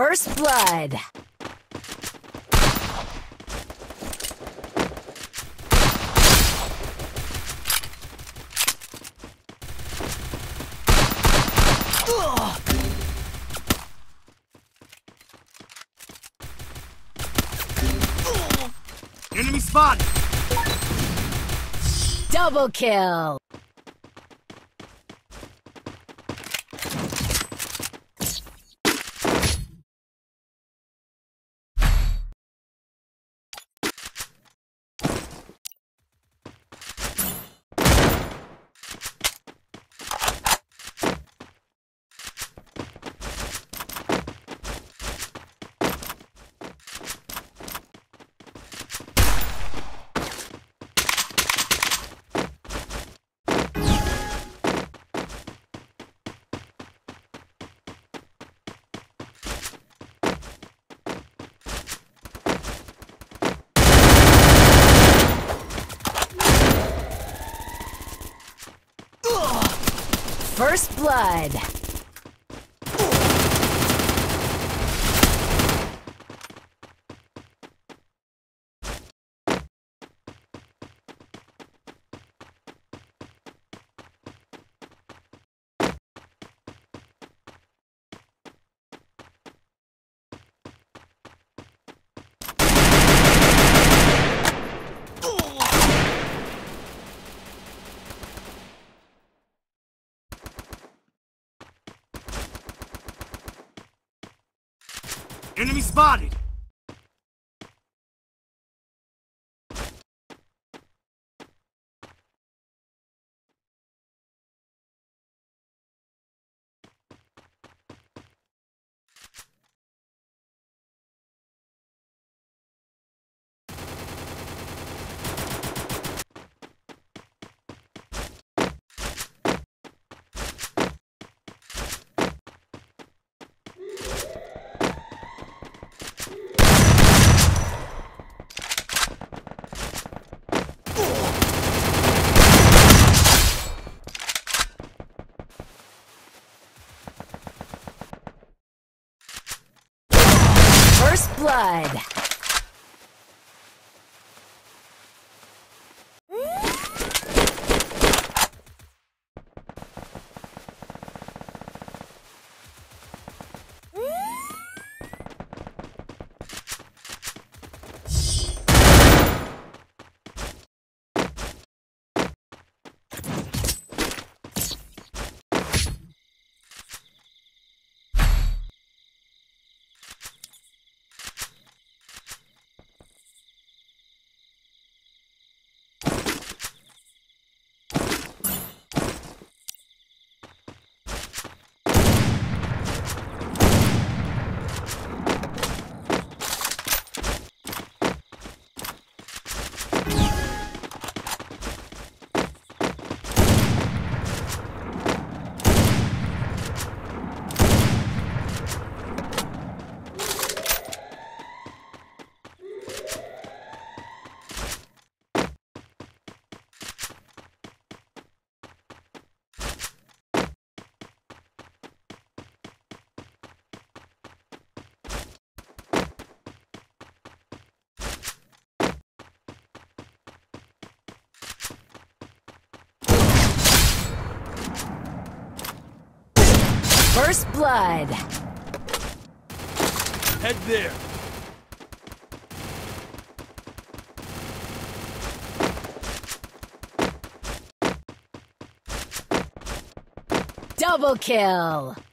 First blood. Enemy spot. Double kill. First blood. Enemy spotted! Blood. First blood. Head there. Double kill.